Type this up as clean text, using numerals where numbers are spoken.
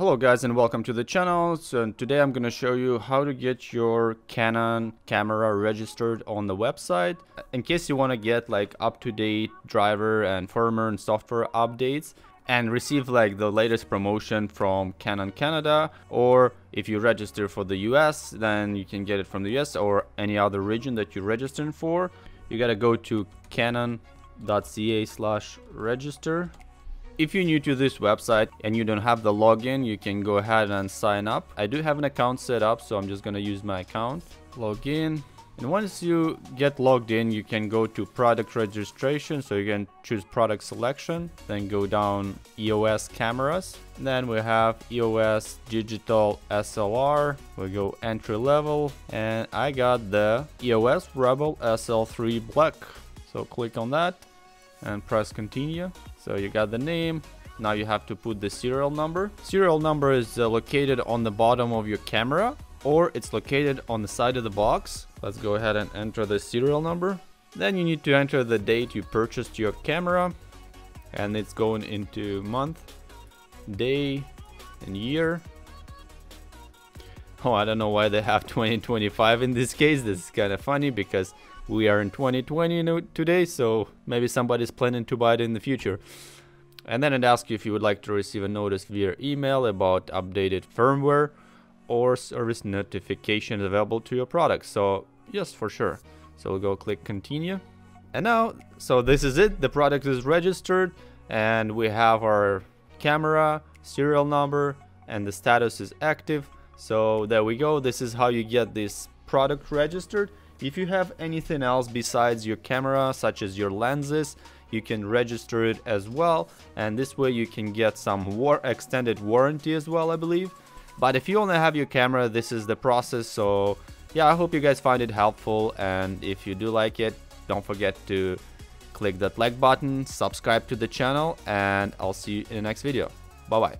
Hello guys and welcome to the channel. So today I'm going to show you how to get your Canon camera registered on the website. In case you want to get like up-to-date driver and firmware and software updates and receive like the latest promotion from Canon Canada, or if you register for the US then you can get it from the US or any other region that you're registering for. You gotta go to canon.ca/register. If you're new to this website and you don't have the login, you can go ahead and sign up. I do have an account set up, so I'm just going to use my account, log in. And once you get logged in, you can go to product registration. So you can choose product selection, then go down EOS cameras. And then we have EOS digital SLR. We go entry level and I got the EOS Rebel SL3 Black. So click on that and press continue. So you got the name. Now you have to put the serial number. Serial number is located on the bottom of your camera, or it's located on the side of the box. Let's go ahead and enter the serial number. Then you need to enter the date you purchased your camera, and it's going into month, day, and year. Oh, I don't know why they have 2025 in this case. This is kind of funny because we are in 2020 today, so maybe somebody's planning to buy it in the future. And then it asks you if you would like to receive a notice via email about updated firmware or service notifications available to your product. So yes, for sure. So we'll go click continue. And now, so this is it. The product is registered and we have our camera, serial number, and the status is active. So there we go. This is how you get this product registered. If you have anything else besides your camera, such as your lenses, you can register it as well, and this way you can get some extended warranty as well, I believe. But if you only have your camera, this is the process. So yeah, I hope you guys find it helpful, and if you do like it, don't forget to click that like button, subscribe to the channel, and I'll see you in the next video. Bye bye.